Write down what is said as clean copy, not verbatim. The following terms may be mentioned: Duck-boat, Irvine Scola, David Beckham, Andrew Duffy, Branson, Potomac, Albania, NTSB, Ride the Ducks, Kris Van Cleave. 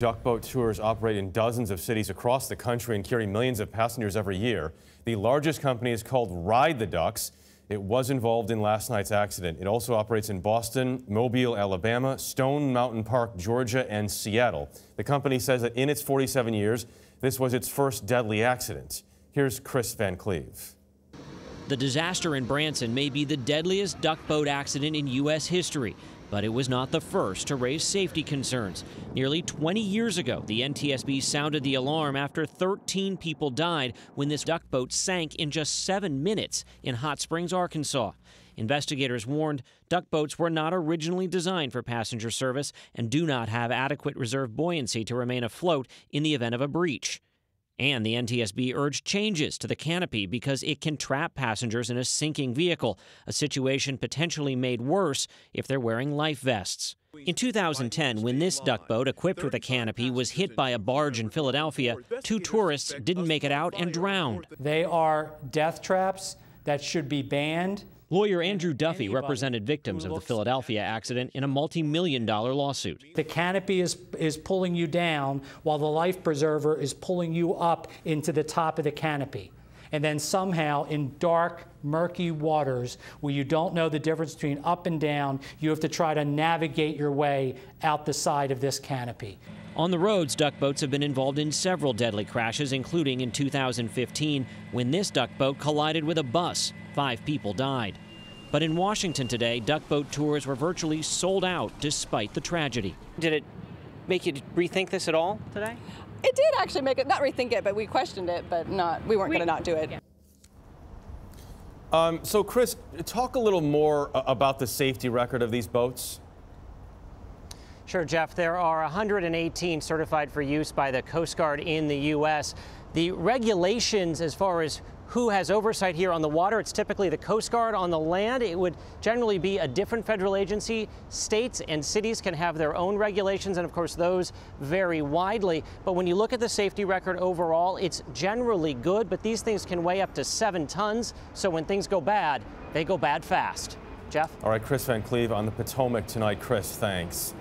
Duck boat tours operate in dozens of cities across the country and carry millions of passengers every year. The largest company is called Ride the Ducks. It was involved in last night's accident. It also operates in Boston, Mobile, Alabama, Stone Mountain Park, Georgia, and Seattle. The company says that in its 47 years, this was its first deadly accident. Here's Kris Van Cleave. The disaster in Branson may be the deadliest duck boat accident in U.S. history. But it was not the first to raise safety concerns. Nearly 20 years ago, the NTSB sounded the alarm after 13 people died when this duck boat sank in just 7 minutes in Hot Springs, Arkansas. Investigators warned duck boats were not originally designed for passenger service and do not have adequate reserve buoyancy to remain afloat in the event of a breach. And the NTSB urged changes to the canopy because it can trap passengers in a sinking vehicle, a situation potentially made worse if they're wearing life vests. In 2010, when this duck boat equipped with a canopy was hit by a barge in Philadelphia, 2 tourists didn't make it out and drowned. They are death traps that should be banned. Lawyer Andrew Duffy represented victims of the Philadelphia accident in a multi-million-dollar lawsuit. The canopy is pulling you down while the life preserver is pulling you up into the top of the canopy. And then somehow in dark, murky waters where you don't know the difference between up and down, you have to try to navigate your way out the side of this canopy. On the roads, duck boats have been involved in several deadly crashes, including in 2015 when this duck boat collided with a bus. 5 people died. But in Washington today, duck boat tours were virtually sold out despite the tragedy. Did it make you rethink this at all today? It did actually make it, not rethink it, but we questioned it, but we weren't going to not do it. Yeah. So Kris, talk a little more about the safety record of these boats. Sure, Jeff. There are 118 certified for use by the Coast Guard in the U.S. The regulations as far as who has oversight here on the water, it's typically the Coast Guard. On the land, it would generally be a different federal agency. States and cities can have their own regulations, and of course those vary widely. But when you look at the safety record overall, it's generally good, but these things can weigh up to 7 tons. So when things go bad, they go bad fast. Jeff? All right, Kris Van Cleave on the Potomac tonight. Kris, thanks.